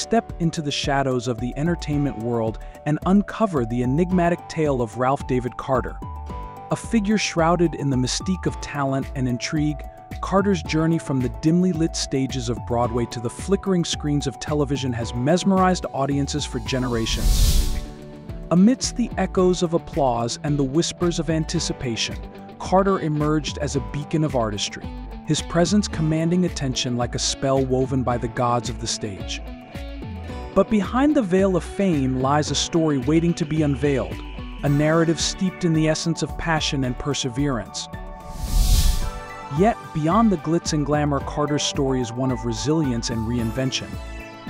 step into the shadows of the entertainment world and uncover the enigmatic tale of Ralph David Carter. A figure shrouded in the mystique of talent and intrigue, Carter's journey from the dimly lit stages of Broadway to the flickering screens of television has mesmerized audiences for generations. Amidst the echoes of applause and the whispers of anticipation, Carter emerged as a beacon of artistry, his presence commanding attention like a spell woven by the gods of the stage. But behind the veil of fame lies a story waiting to be unveiled, a narrative steeped in the essence of passion and perseverance. Yet, beyond the glitz and glamour, Carter's story is one of resilience and reinvention.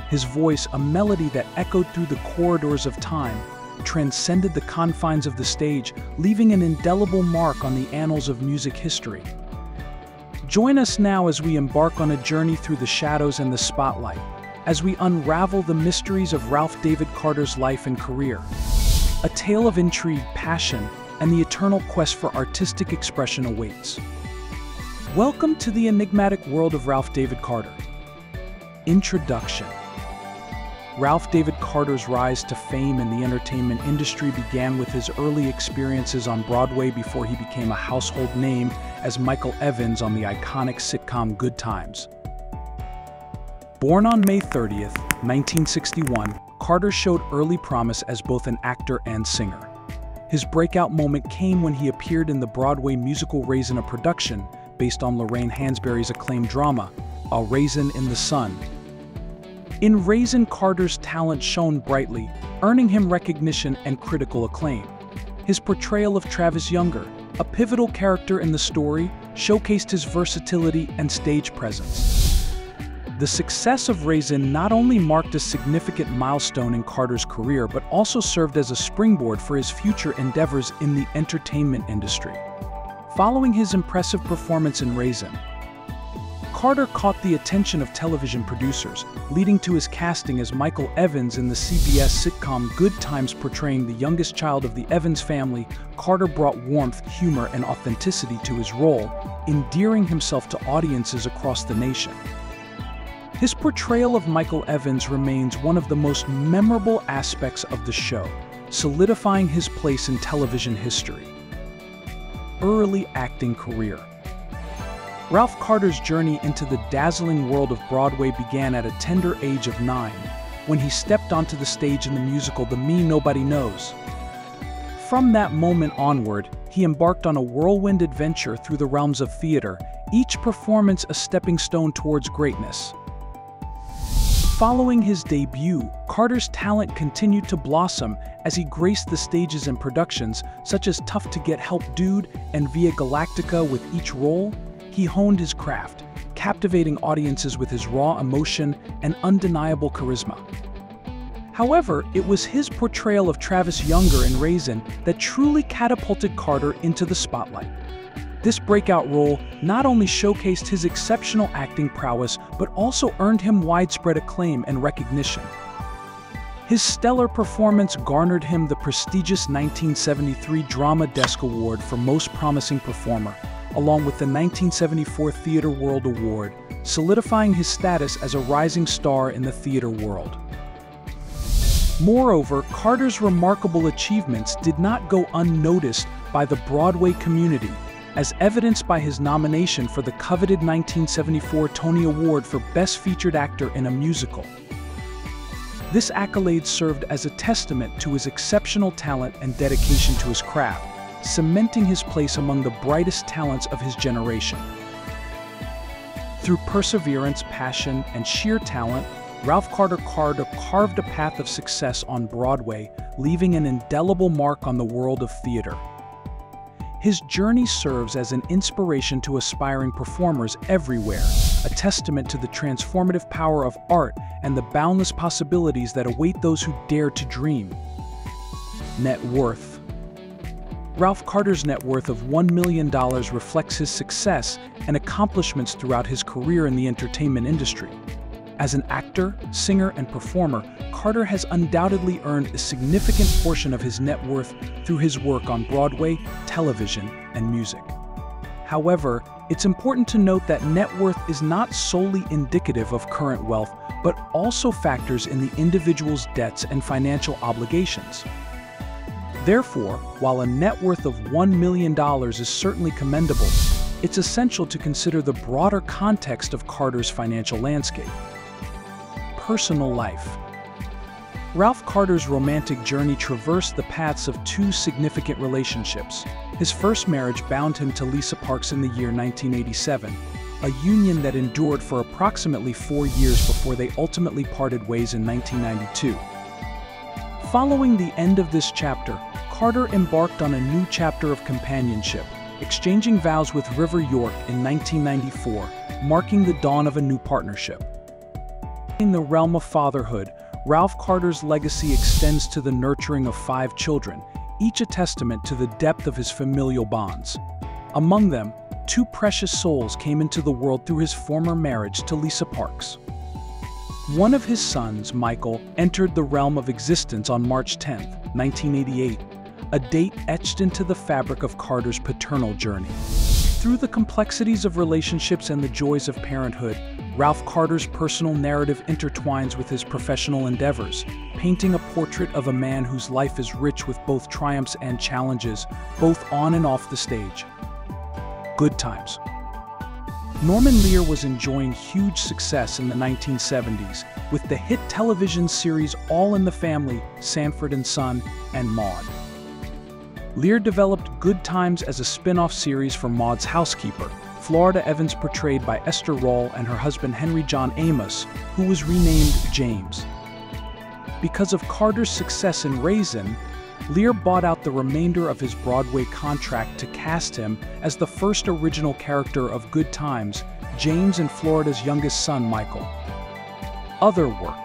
His voice, a melody that echoed through the corridors of time, transcended the confines of the stage, leaving an indelible mark on the annals of music history. Join us now as we embark on a journey through the shadows and the spotlight, as we unravel the mysteries of Ralph David Carter's life and career. A tale of intrigue, passion, and the eternal quest for artistic expression awaits. Welcome to the enigmatic world of Ralph David Carter. Introduction. Ralph David Carter's rise to fame in the entertainment industry began with his early experiences on Broadway before he became a household name as Michael Evans on the iconic sitcom Good Times. Born on May 30th, 1961, Carter showed early promise as both an actor and singer. His breakout moment came when he appeared in the Broadway musical Raisin, a production based on Lorraine Hansberry's acclaimed drama, A Raisin in the Sun. In Raisin, Carter's talent shone brightly, earning him recognition and critical acclaim. His portrayal of Travis Younger, a pivotal character in the story, showcased his versatility and stage presence. The success of Raisin not only marked a significant milestone in Carter's career, but also served as a springboard for his future endeavors in the entertainment industry. Following his impressive performance in Raisin, Carter caught the attention of television producers, leading to his casting as Michael Evans in the CBS sitcom Good Times. Portraying the youngest child of the Evans family, Carter brought warmth, humor, and authenticity to his role, endearing himself to audiences across the nation. His portrayal of Michael Evans remains one of the most memorable aspects of the show, solidifying his place in television history. Early acting career. Ralph Carter's journey into the dazzling world of Broadway began at a tender age of 9, when he stepped onto the stage in the musical The Me Nobody Knows. From that moment onward, he embarked on a whirlwind adventure through the realms of theater, each performance a stepping stone towards greatness. Following his debut, Carter's talent continued to blossom as he graced the stages in productions such as Tough to Get Help Dude and Via Galactica. With each role, he honed his craft, captivating audiences with his raw emotion and undeniable charisma. However, it was his portrayal of Travis Younger in Raisin that truly catapulted Carter into the spotlight. This breakout role not only showcased his exceptional acting prowess, but also earned him widespread acclaim and recognition. His stellar performance garnered him the prestigious 1973 Drama Desk Award for Most Promising Performer, along with the 1974 Theater World Award, solidifying his status as a rising star in the theater world. Moreover, Carter's remarkable achievements did not go unnoticed by the Broadway community, as evidenced by his nomination for the coveted 1974 Tony Award for Best Featured Actor in a Musical. This accolade served as a testament to his exceptional talent and dedication to his craft, cementing his place among the brightest talents of his generation. Through perseverance, passion, and sheer talent, Ralph Carter carved a path of success on Broadway, leaving an indelible mark on the world of theater. His journey serves as an inspiration to aspiring performers everywhere, a testament to the transformative power of art and the boundless possibilities that await those who dare to dream. Net worth. Ralph Carter's net worth of $1 million reflects his success and accomplishments throughout his career in the entertainment industry. As an actor, singer, and performer, Carter has undoubtedly earned a significant portion of his net worth through his work on Broadway, television, and music. However, It's important to note that net worth is not solely indicative of current wealth, but also factors in the individual's debts and financial obligations. Therefore, while a net worth of $1 million is certainly commendable, it's essential to consider the broader context of Carter's financial landscape. Personal life. Ralph Carter's romantic journey traversed the paths of two significant relationships. His first marriage bound him to Lisa Parks in the year 1987, a union that endured for approximately 4 years before they ultimately parted ways in 1992. Following the end of this chapter, Carter embarked on a new chapter of companionship, exchanging vows with River York in 1994, marking the dawn of a new partnership. In the realm of fatherhood, Ralph Carter's legacy extends to the nurturing of 5 children, each a testament to the depth of his familial bonds. Among them, 2 precious souls came into the world through his former marriage to Lisa Parks. One of his sons, Michael, entered the realm of existence on March 10, 1988, a date etched into the fabric of Carter's paternal journey. Through the complexities of relationships and the joys of parenthood, Ralph Carter's personal narrative intertwines with his professional endeavors, painting a portrait of a man whose life is rich with both triumphs and challenges, both on and off the stage. Good times. Norman Lear was enjoying huge success in the 1970s with the hit television series All in the Family, Sanford and Son, and Maude. Lear developed Good Times as a spin-off series for Maude's housekeeper, Florida Evans, portrayed by Esther Rolle, and her husband Henry John Amos, who was renamed James. Because of Carter's success in Raisin, Lear bought out the remainder of his Broadway contract to cast him as the first original character of Good Times, James and Florida's youngest son, Michael. Other work.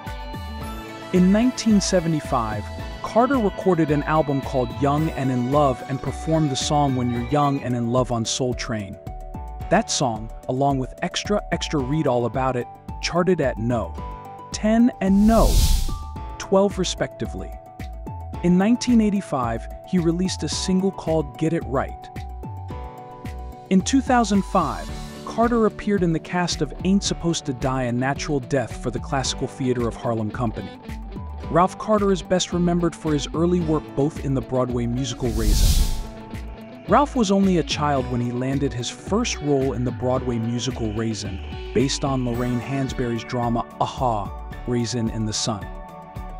In 1975, Carter recorded an album called Young and in Love and performed the song When You're Young and in Love on Soul Train. That song, along with Extra, Extra, Read All About It, charted at No. 10 and No. 12 respectively. In 1985, he released a single called Get It Right. In 2005, Carter appeared in the cast of Ain't Supposed to Die a Natural Death for the Classical Theater of Harlem company. Ralph Carter is best remembered for his early work both in the Broadway musical Raisin. Ralph was only a child when he landed his first role in the Broadway musical Raisin, based on Lorraine Hansberry's drama A Raisin in the Sun.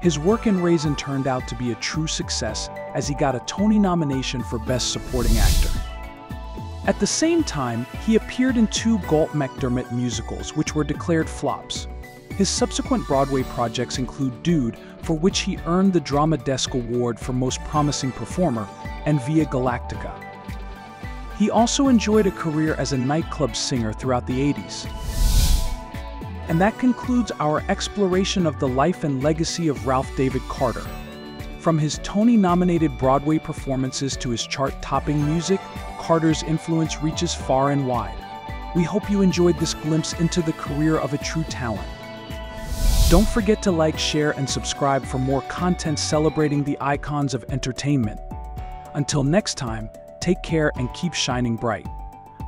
His work in Raisin turned out to be a true success, as he got a Tony nomination for Best Supporting Actor. At the same time, he appeared in 2 Galt McDermott musicals, which were declared flops. His subsequent Broadway projects include Dude, for which he earned the Drama Desk Award for Most Promising Performer, and Via Galactica. He also enjoyed a career as a nightclub singer throughout the 80s. And that concludes our exploration of the life and legacy of Ralph David Carter. From his Tony-nominated Broadway performances to his chart-topping music, Carter's influence reaches far and wide. We hope you enjoyed this glimpse into the career of a true talent. Don't forget to like, share, and subscribe for more content celebrating the icons of entertainment. Until next time, take care and keep shining bright.